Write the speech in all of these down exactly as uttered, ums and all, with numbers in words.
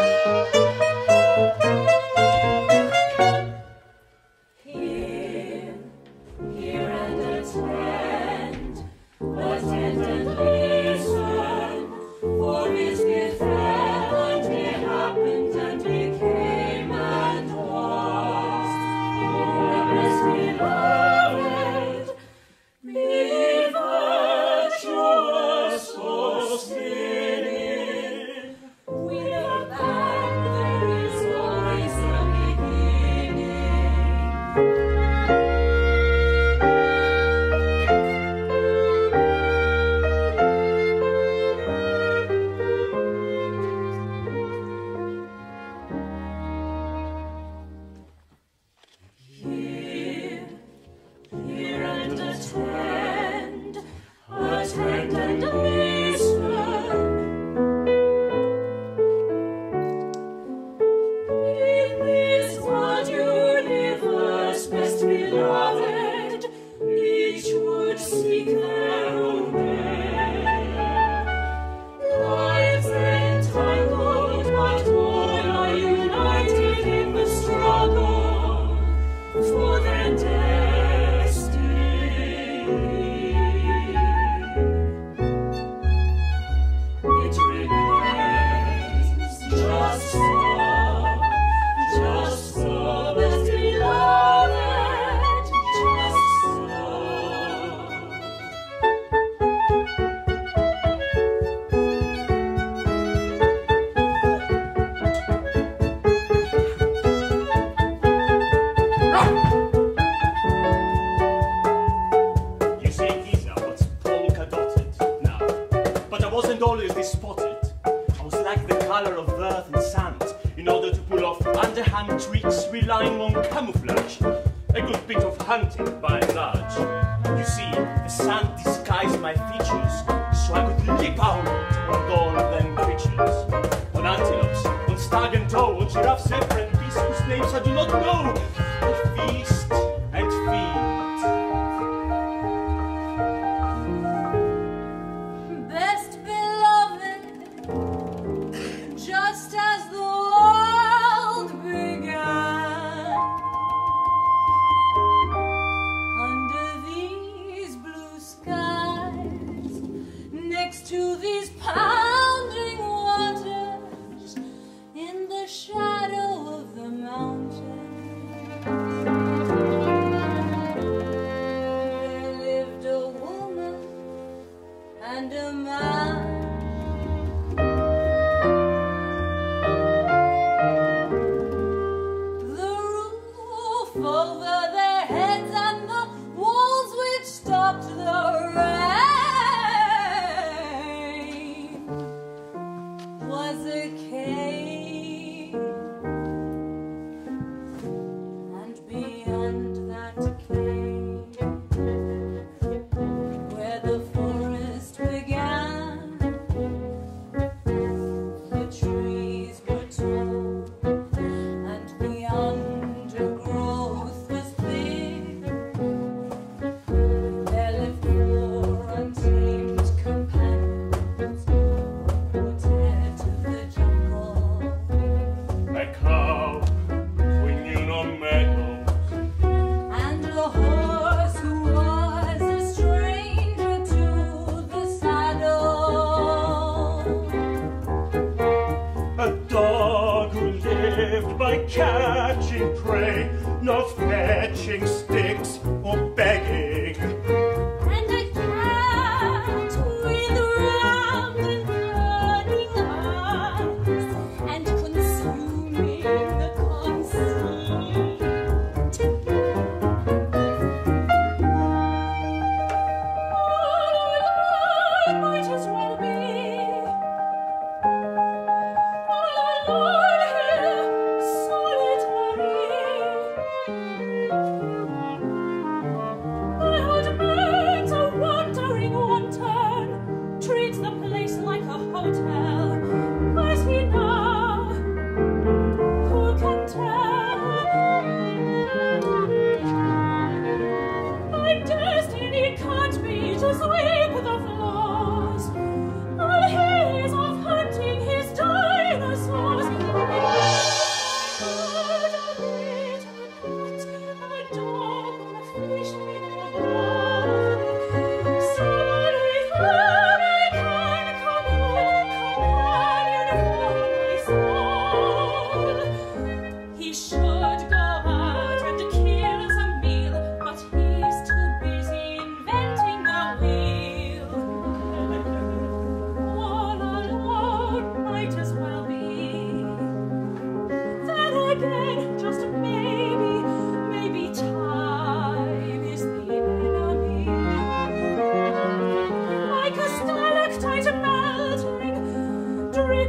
Oh,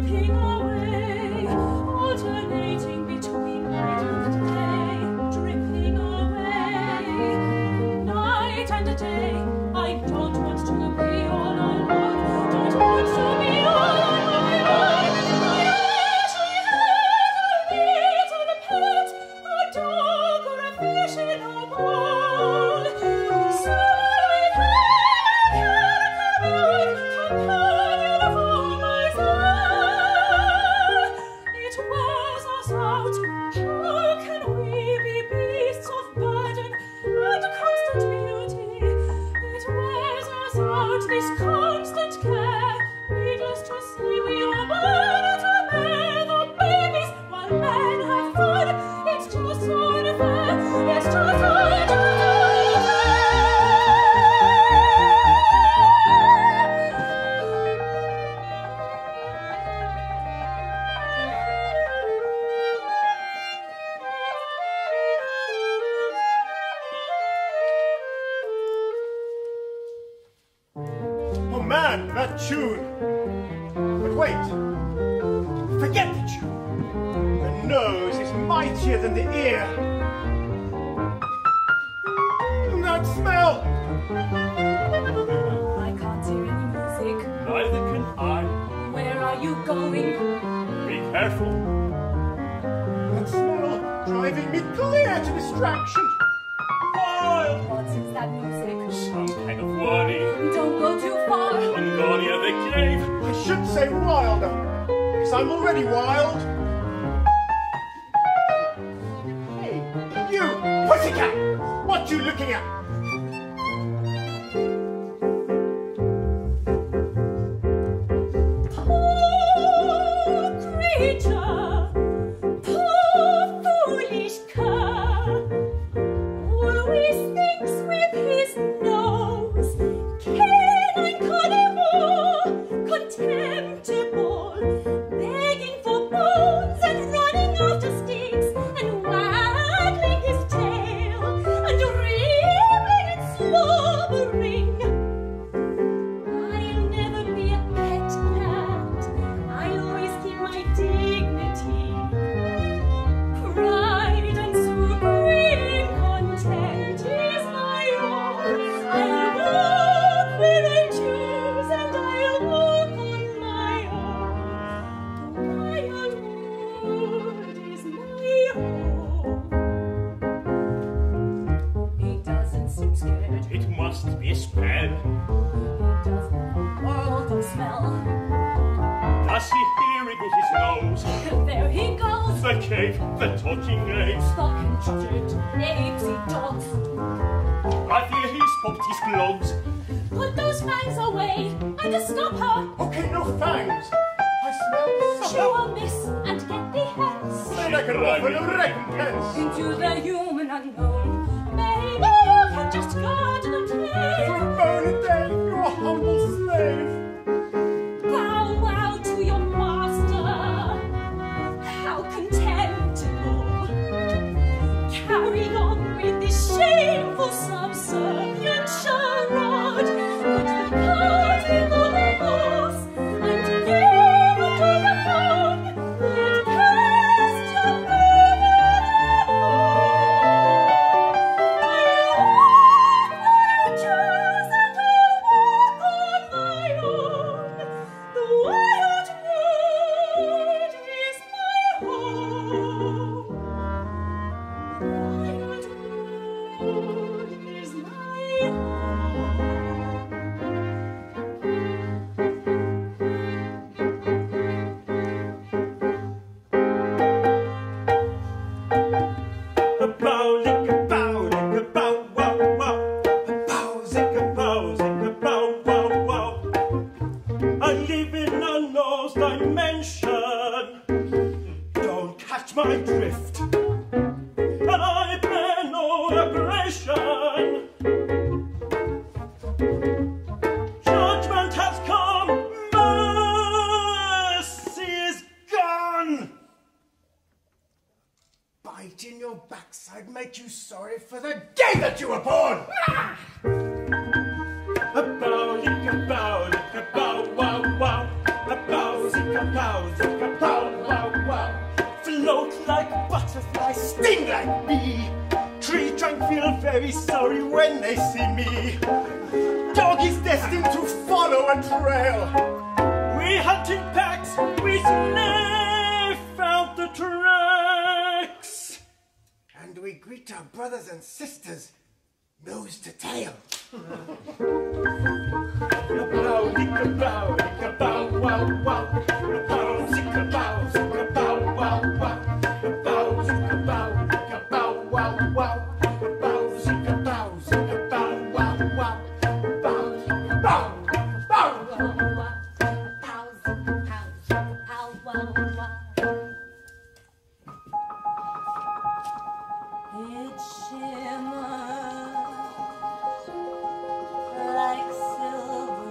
slipping away, alternating between night and day, dripping away, night and day. I don't want to be all alone, don't want to be all alone. I actually had a bit of a pet, a dog or a fish in a bowl. So I've had a cat, a companion. How can we be beasts of burden and constant beauty? It wears us out, this constant care. Needless to say, we are burdened to bear the babies while men have fun. It's just so unfair. It's just so unfair. Oh man, that tune! But wait! Forget the tune! The nose is mightier than the ear! And that smell! I can't hear any music. Neither can I. Where are you going? Be careful! That smell driving me clear to distraction! What is that music? Some kind of warning. Don't go too far. Mongolia the cave. I should say wilder, because I'm already wild. Hey, you pussycat! What you looking at? Poor creature, poor foolish cur. Always thinks with his nose. Canine carnivore, contemptible, begging for bones and running after sticks, and waggling his tail and rearing and slobbering. I'll never be a pet cat. I'll always keep my dignity. It must be a spell. He doesn't hold the smell. Does he hear it with his nose? There he goes. The cave, the talking apes. The constricted apes he dogs. I fear he's popped his gloves. Put those fangs away and a stopper. Okay, no fangs. I smell something. Chew on this and get the hens. Then I can offer no recompense. Into the human unknown. Maybe you can just go. Shameful subservient charade, but the card is on the horse, and give it to the phone, and cast your burden on. I'll walk my choice and I'll walk on my own. The wild wood is my home. The wild wood is my home. I live in a nose dimension. Don't catch my drift. Judgment has come, mercy is gone. Bite in your backside makes you sorry for the day that you were born. Ah! A bow, like a bow, like a bow, wow, wow, a bow. Float like butterfly, sting like bee. Tree trunk feel very sorry when they see me. Dog is destined to follow a trail. We hunting packs, we sniff out the tracks. And we greet our brothers and sisters, nose to tail. Bow, nicka bow, nicka bow, wow, wow. Bow, zicka bow, zicka bow, wow, wow. Bow, zicka bow, nicka bow, wow, wow. Bow, zicka bow, zicka bow, wow, wow. Bow, zicka bow, bow, wow, wow. Bow, zicka bow, zicka bow, wow, wow. It shimmers like silver.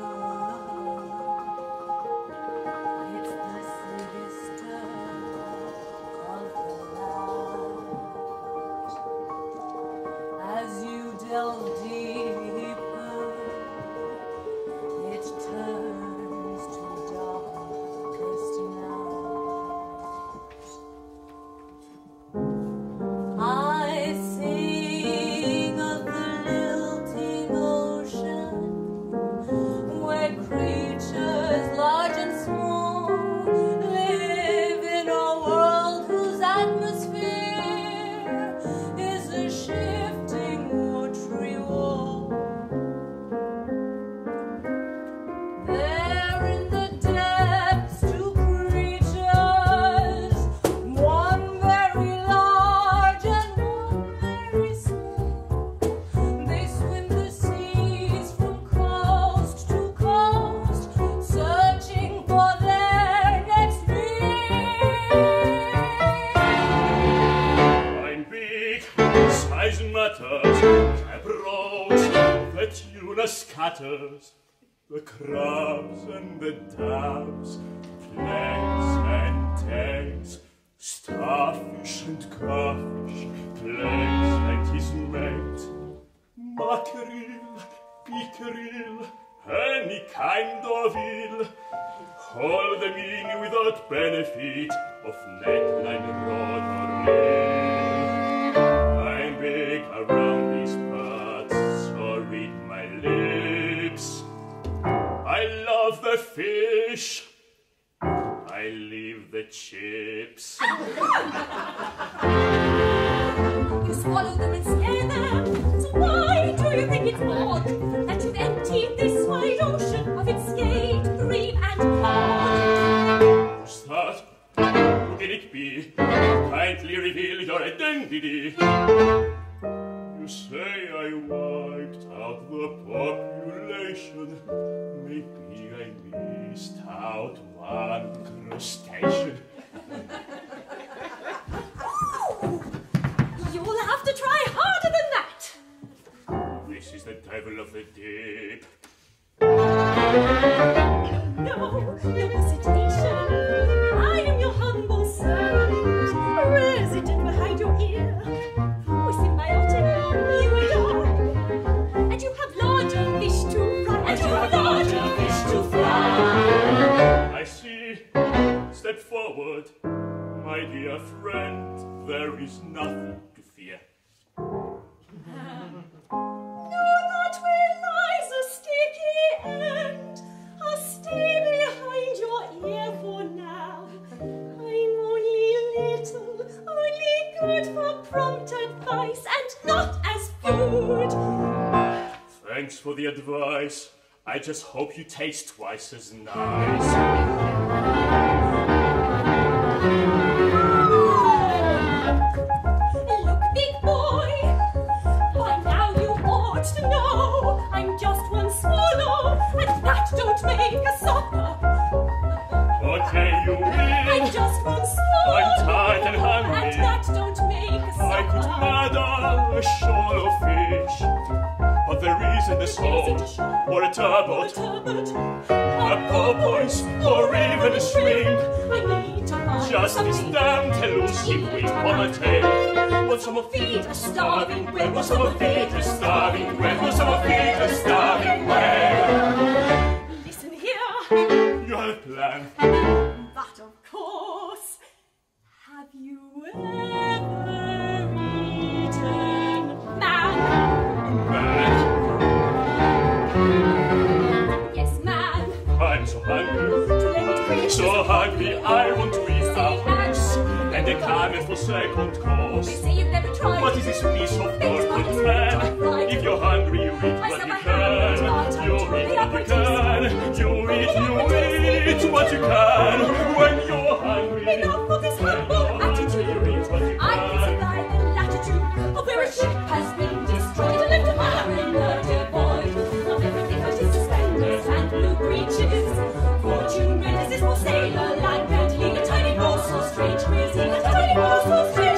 The crabs and the dabs, planks and tanks, starfish and carfish, planks and his mate, mackerel, pickerel, any kind of ill, haul them in without benefit of netline, rod, or reel. I'm big around these parts, so read my lips. I love the fish. I leave the chips. You swallow them and scare them. Why do you think it's odd that you've emptied this wide ocean of its scale, greed and cod? Who's that? Who can it be? Kindly reveal your identity. You say I wiped out the population. Maybe I missed out one crustacean. Oh! You'll have to try harder than that! This is the devil of the deep. No, no hesitation. I am your humble servant, resident behind your ear. Oh, symbiotic. You adore, and you have larger fish to fry, and, and you have larger fish to fry. I see. Step forward, my dear friend. There is nothing to fear. Um, no, that way lies a sticky end. I'll stay behind your ear for now. I'm only little, only good for prompt advice, and not as food. Thanks for the advice. I just hope you taste twice as nice. Oh, look, big boy, by now you ought to know I'm just one swallow, and that don't make a supper. Okay, you will. I'm just one swallow. I'm tired and hungry, and that don't make a supper. I could murder a shoal of fish. But there isn't a soul, or a turbot, a porpoise, or even a swing. Just this damned elusive wing on a tail. What's some of feet are starving whale? What's some of feet are starving whale? What's some of feet are starving whale? Listen here. You have a plan. the iron twist of wax, and they climb it for second course. They say you've never tried. What is this piece of perfect man? If you're hungry, you eat what you can. You eat what you can. You eat, you eat what you can. When you're hungry, enough of this humble attitude. You eat what you can. I can survive the latitude of where a ship has been destroyed and left a marine in the devoid of everything that is suspenders and blue breeches. Fortune menaces will sail a land and lead a tiny morsel strange cuisine, a tiny morsel strange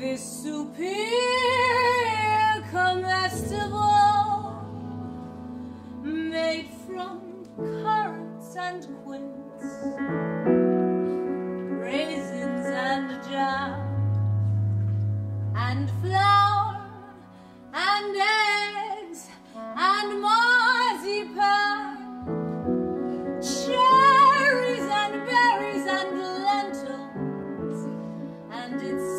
This superior comestible, made from currants and quince, raisins and jam, and flour, and eggs, and marzipan, cherries and berries and lentils, and it's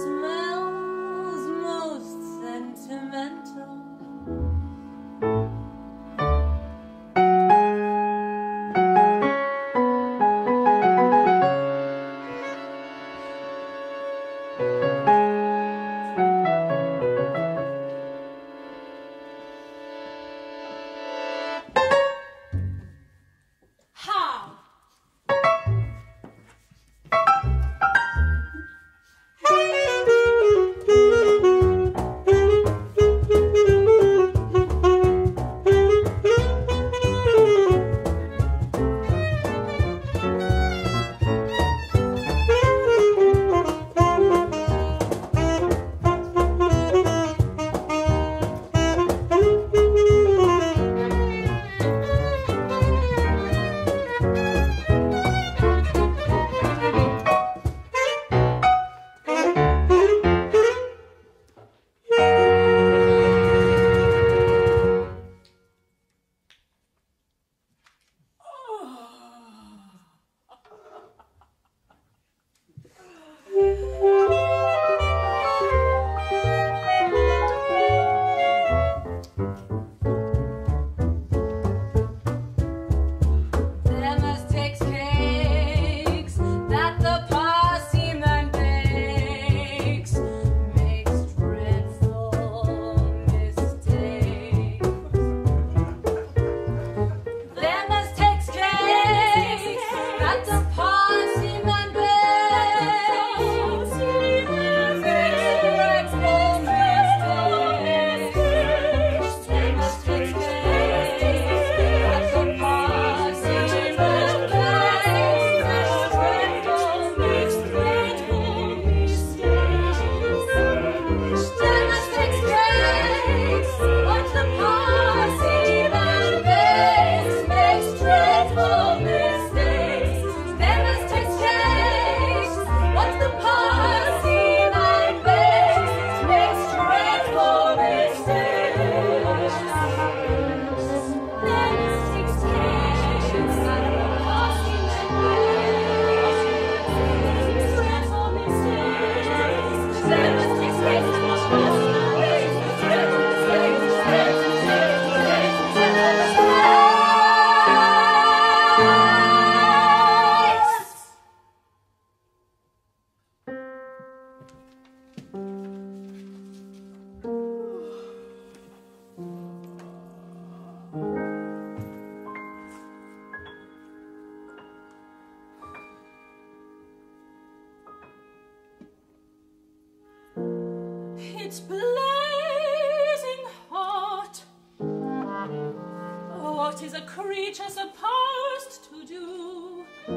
It's blazing hot. What is a creature supposed to do? The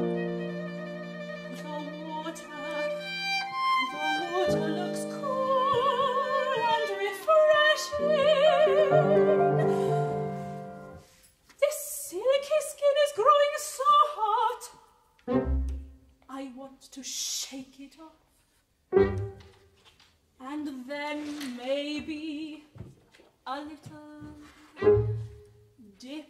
water, the water looks cool and refreshing. This silky skin is growing so hot. I want to shake it off. And then maybe a little dip.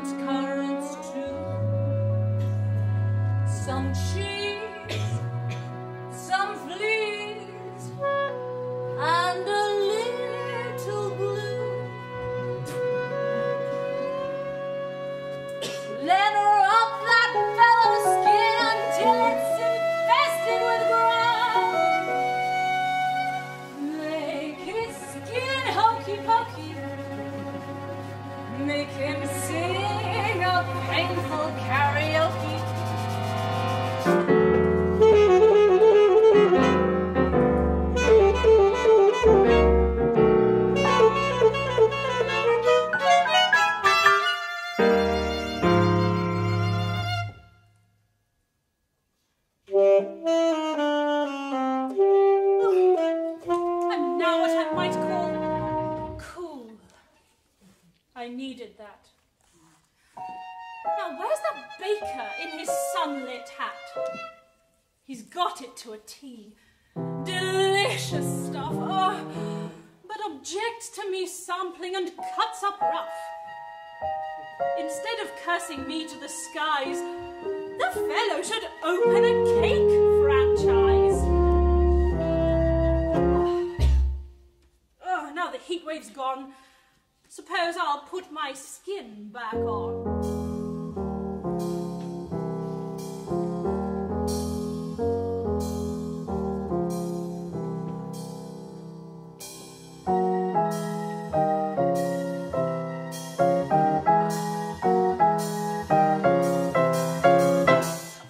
currents, currents too. Some cheese, some fleas, and a little blue. Let her up that fellow's skin until it's infested with grime. Make his skin hokey pokey. Make him sing a painful karaoke. I'm now what I might call cool. I needed that. Now, where's the baker in his sunlit hat? He's got it to a T. Delicious stuff, oh, but objects to me sampling and cuts up rough. Instead of cursing me to the skies, the fellow should open a cake franchise. Oh, now the heat wave's gone. Suppose I'll put my skin back on.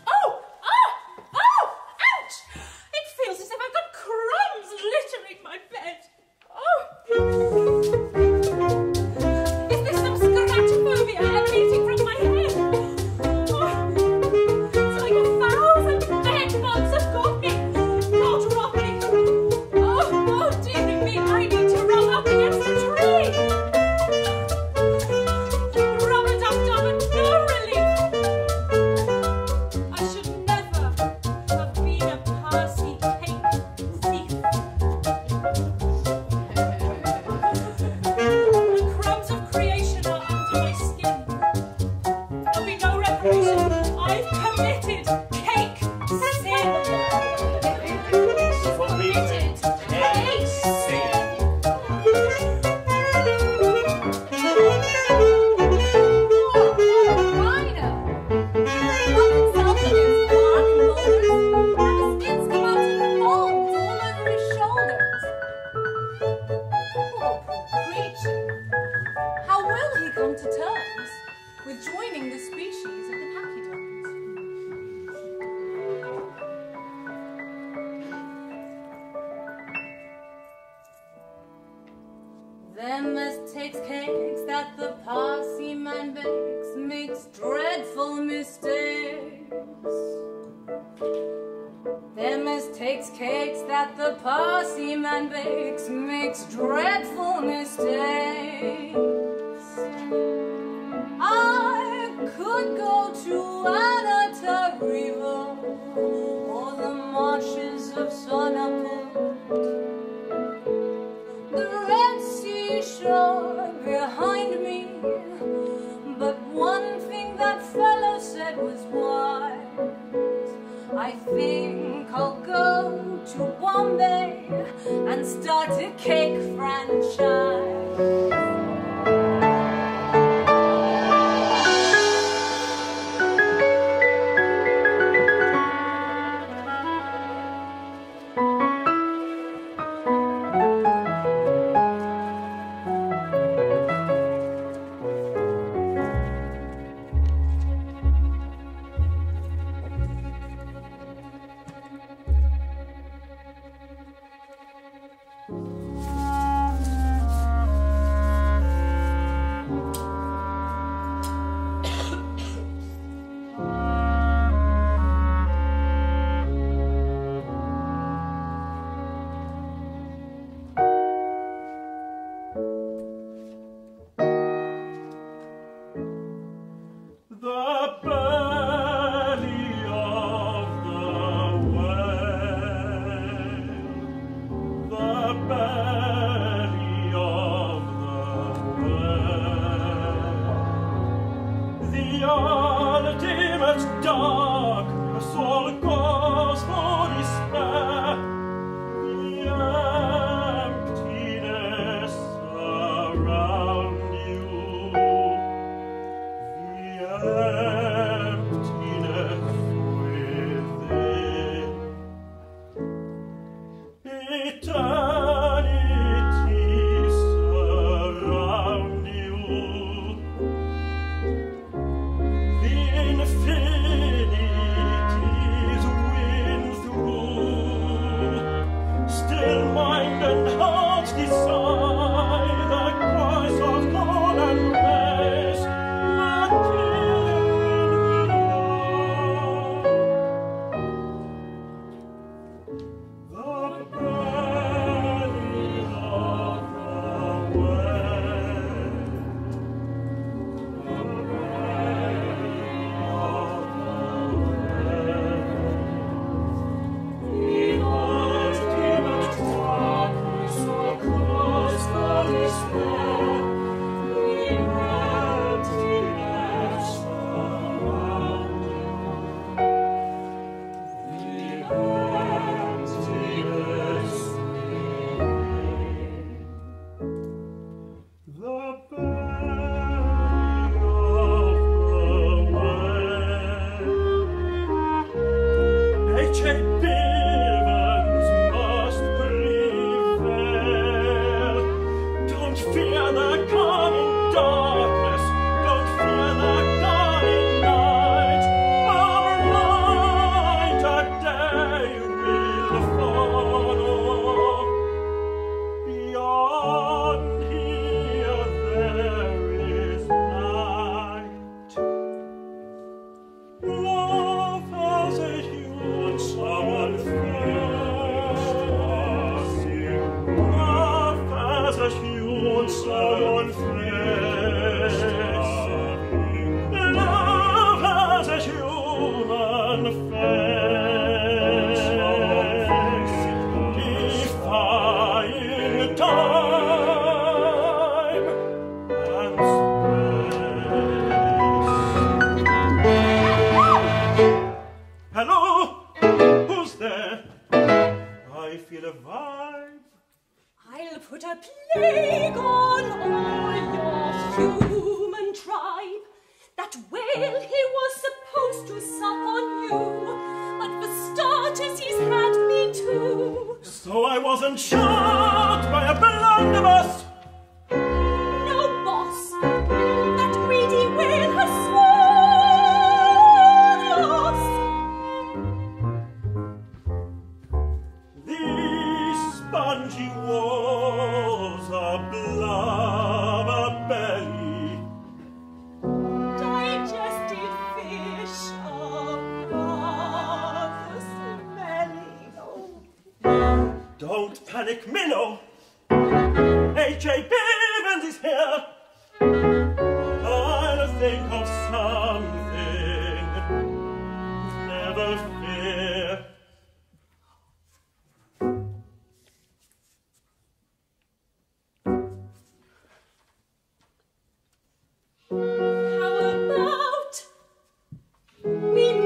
Oh! Oh! Oh! Ouch! It feels as if I've got crumbs littering my bed. Oh! Joining the species of the pachyderms. Them as takes cakes that the Parsi man bakes makes dreadful mistakes. Them as takes cakes that the Parsi man bakes makes dreadful mistakes. Could go to Anantagriva or the marshes of Sonaput, the Red Sea shore behind me. But one thing that fellow said was wise. I think I'll go to Bombay and start a cake franchise. the ultimate darkness, all cause for despair, the emptiness around you, the emptiness within. Eternity infinity's wind through, still mind and heart's desire, the cries of call and praise that in you are. The burden of the world. Someone fresh, love has a human face, defying time and space. Hello, who's there? I feel a vibe. I'll put a plague on all your human tribe. That whale he was supposed to suck on you, but for starters he's had me too. So I wasn't shot by a blunderbuss. No, boss, that greedy whale has sworn loss. These spongy walls, a blob, a belly, digested fish above the smelly. Oh. Don't panic, Minnow. H A Bivens is here. I'll think of something. Never fear. Built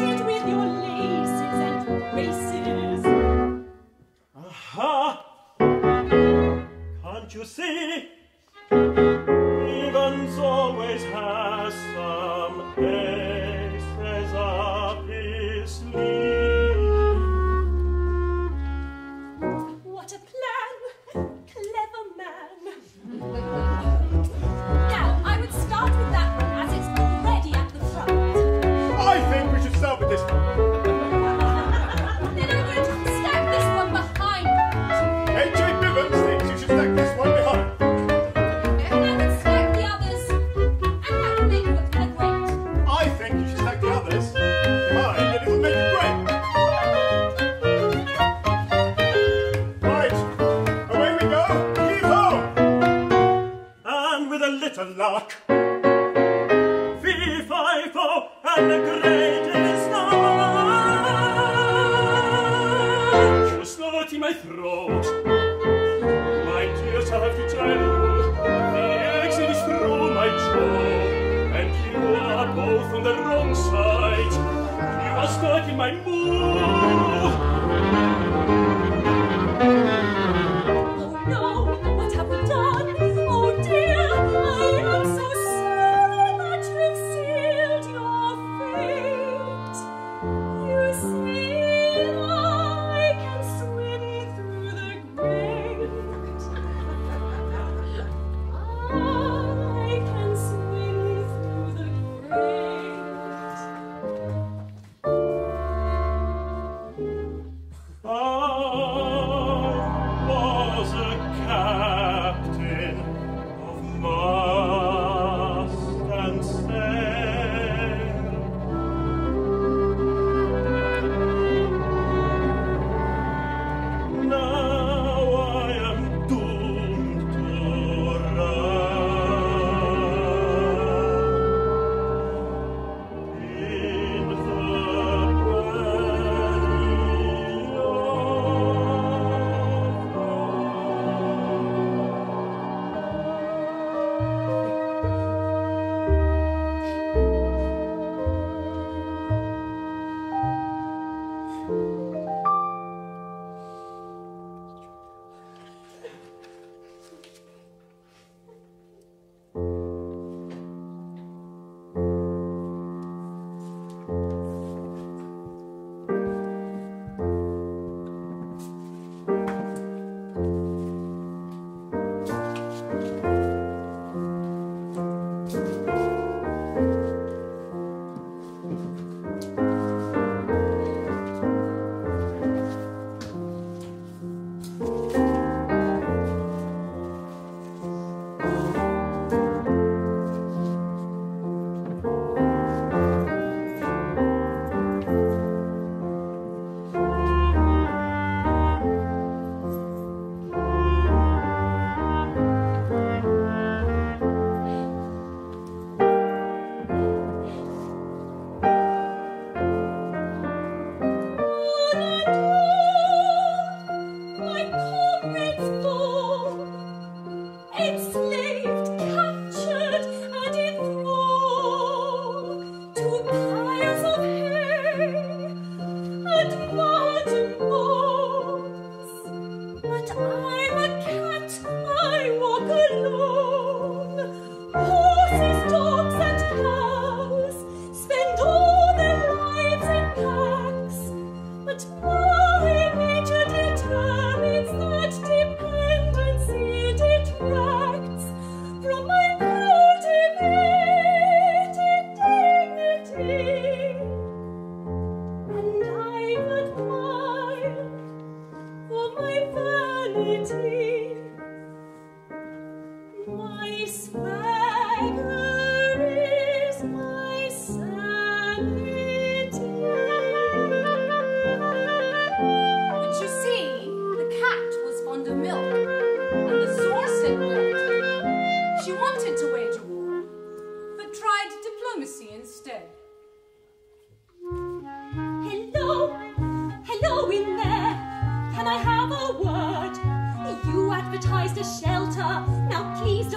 it with your laces and to my throat. My tears shall have to tell the exit is through my jaw. And you are both on the wrong side. You are stuck in my mood. Peace.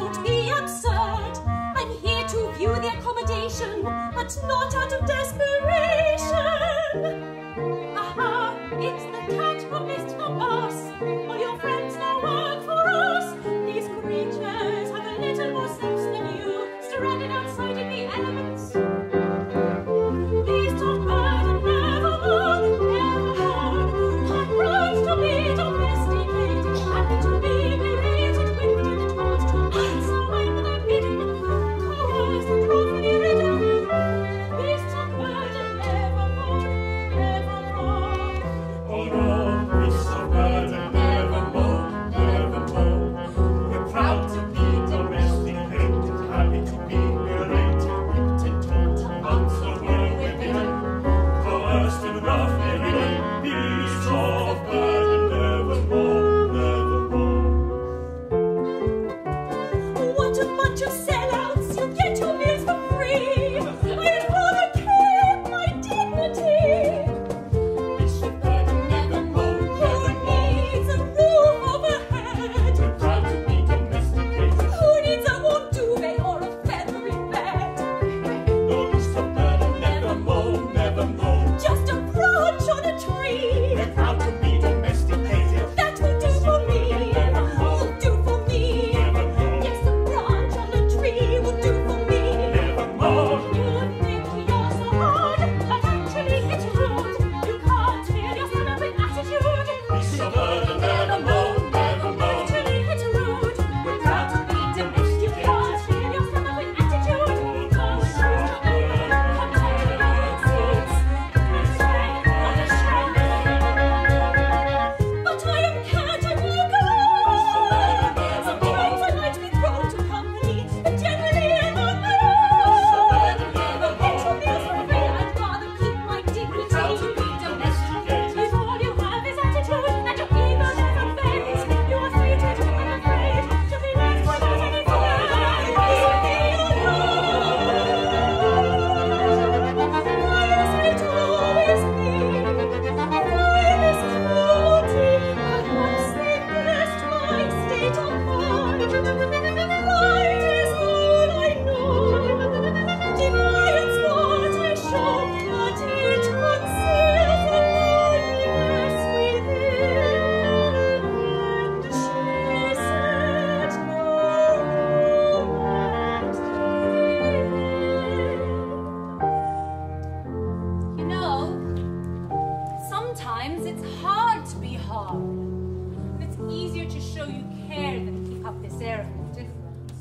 sometimes it's hard to be hard. And it's easier to show you care than keep up this air of indifference.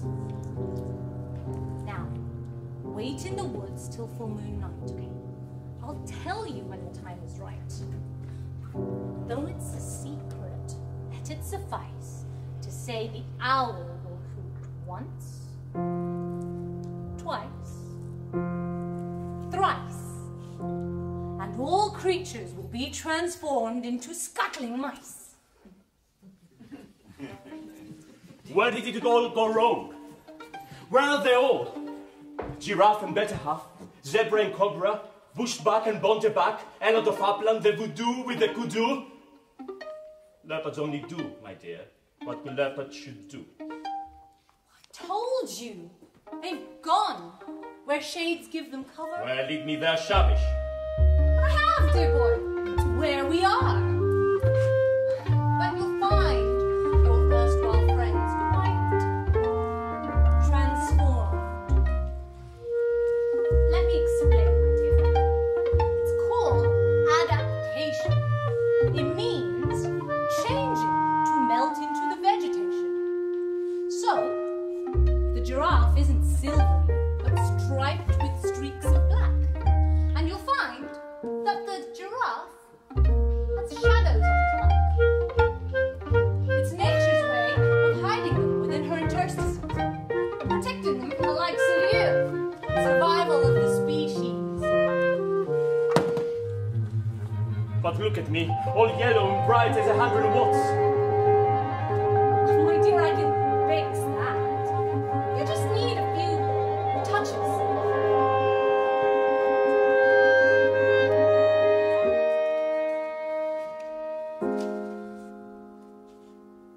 Now, wait in the woods till full moon night, okay? I'll tell you when the time is right. Though it's a secret, let it suffice to say the owl will hoot once, twice, thrice, and all creatures will be transformed into scuttling mice. Where did it all go wrong? Where are they all? Giraffe and better half, zebra and cobra, bushback and bonteback, and out of upland, the voodoo with the kudu. Leopards only do, my dear, what leopards should do. I told you, they've gone where shades give them cover. Well, lead me there, shabbish. But I have, dear boy, to where we are. But you'll find your first wild friends quite transformed. Let me explain. It means changing to melt into the vegetation. So, the giraffe isn't silvery, but striped with streaks of black. And you'll find that the giraffe has shadows on its back. It's nature's way of hiding them within her interstices, protecting them from the likes of you. Survival of the species. But look at me, all yellow and bright as a hundred watts. My dear, I can fix that. You just need a few touches.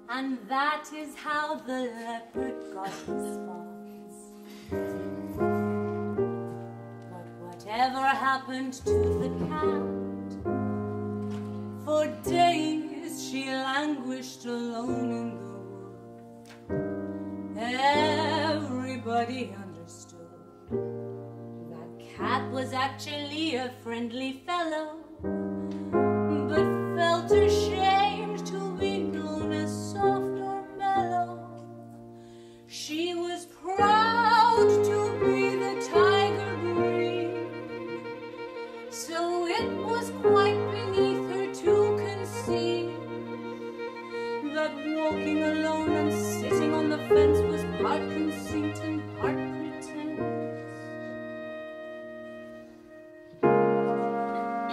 And that is how the leopard god responds. But whatever happened to the cat? For days she languished alone in the wood. Everybody understood that cat was actually a friendly fellow, but felt ashamed to be known as soft or mellow. She was proud to be the tiger green, so it was quite beneath to conceive that walking alone and sitting on the fence was part conceit and part pretense.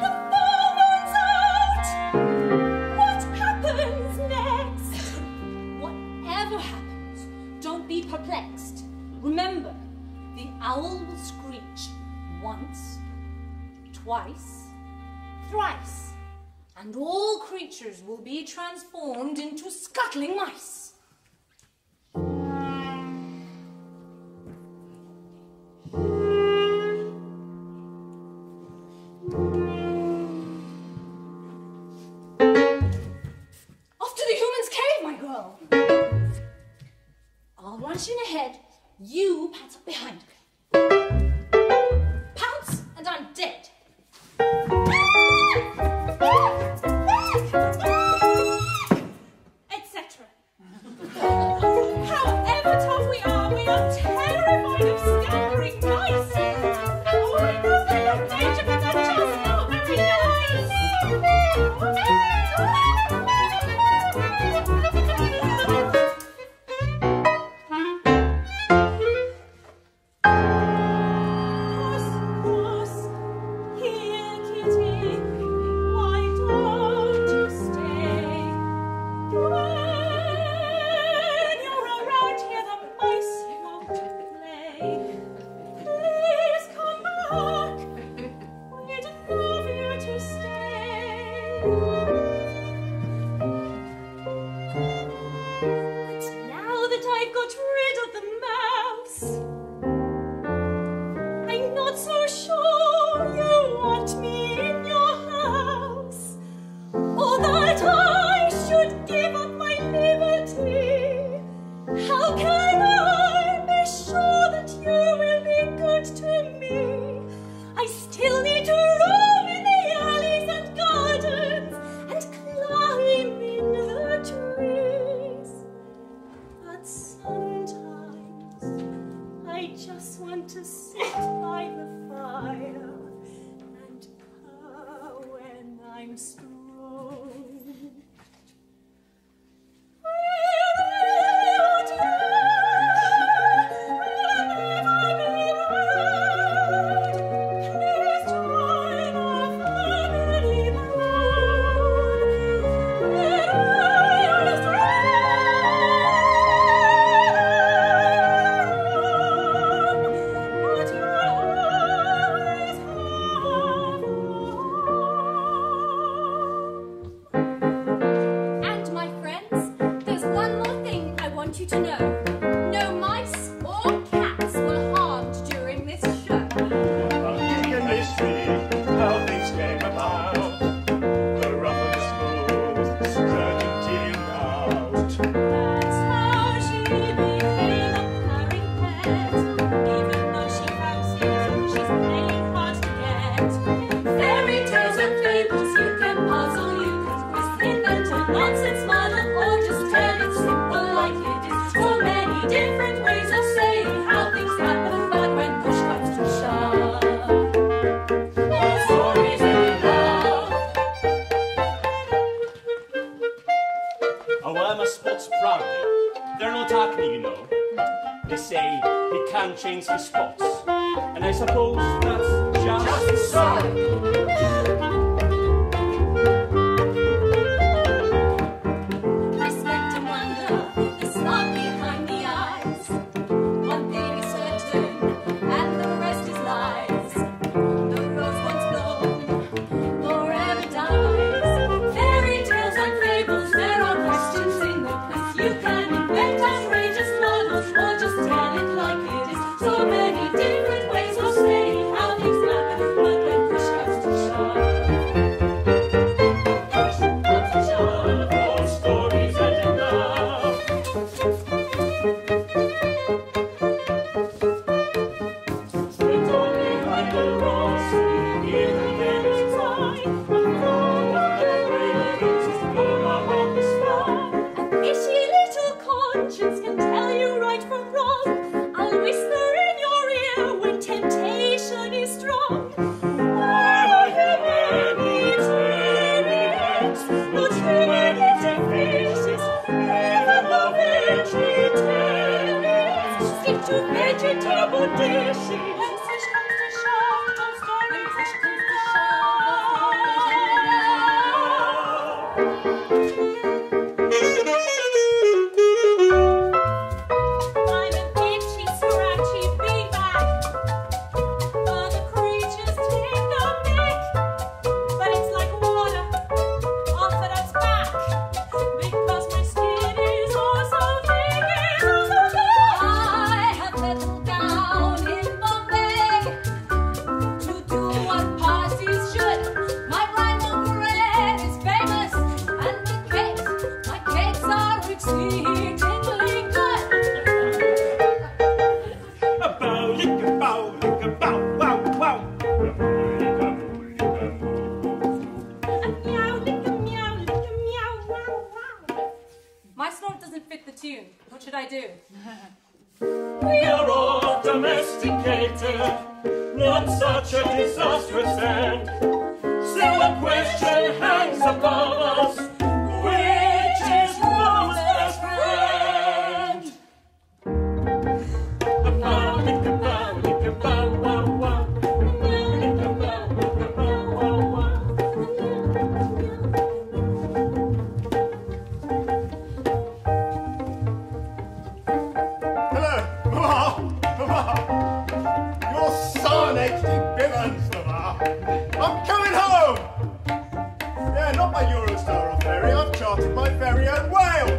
The full moon's out! What happens next? Whatever happens, don't be perplexed. Remember, the owl will screech once, twice, thrice. And all creatures will be transformed into scuttling mice. Off to the human's cave, my girl. I'll rush in ahead, you pounce up behind. Pounce and I'm dead. I still need to roam in the alleys and gardens. to know. No mice or cats were harmed during this show. You can history how things came about. The rough and smooth, skirting out. That's how she became a purring pet. Even though she fancies she's playing hard to get. Fairy tales and fables you can puzzle, you can twist, invent a nonsense model, or just tell it simple like it is. So many different ways of saying how things happen, but when push comes to shove, all stories in love. Oh, I'm a sports brownie. They're not acne, you know. They say he can't change his spots, and I suppose that's just, just so. To vegetable dishes. When push comes to shove, don't stop. When push comes to shove, I'm an itchy, scratchy feedback. Other creatures take the mick, but it's like water offered us back, because my skin is also thick. My snort doesn't fit the tune. What should I do? We are all domesticated, not such a disastrous end. Still a question hangs above us, which is love's best friend? I'm coming home! Yeah, not my Eurostar or ferry, I've charted my very own whale!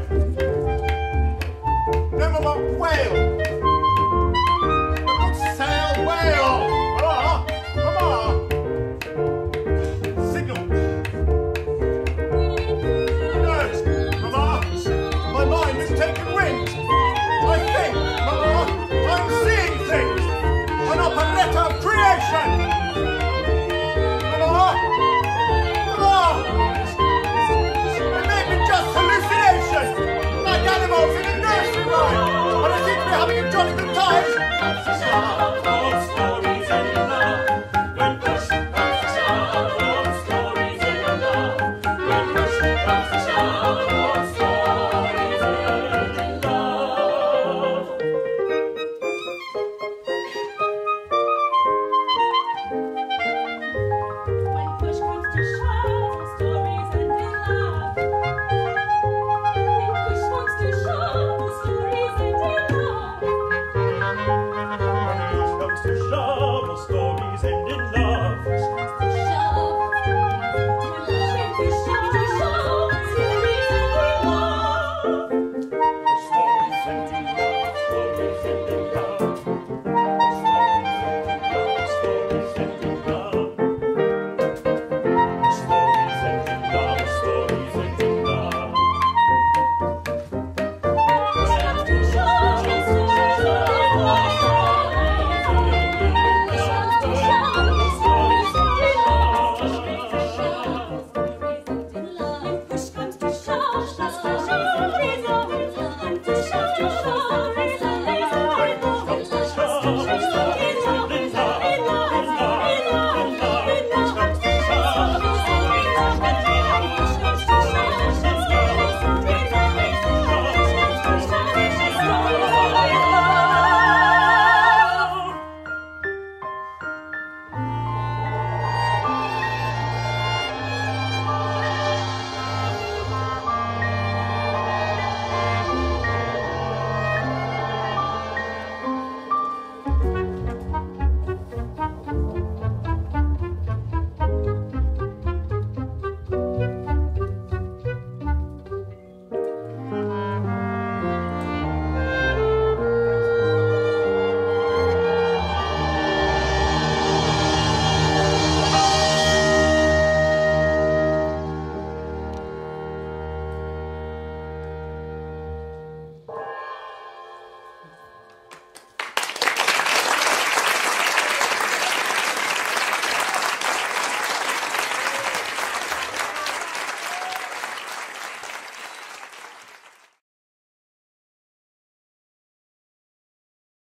Never mind, whale!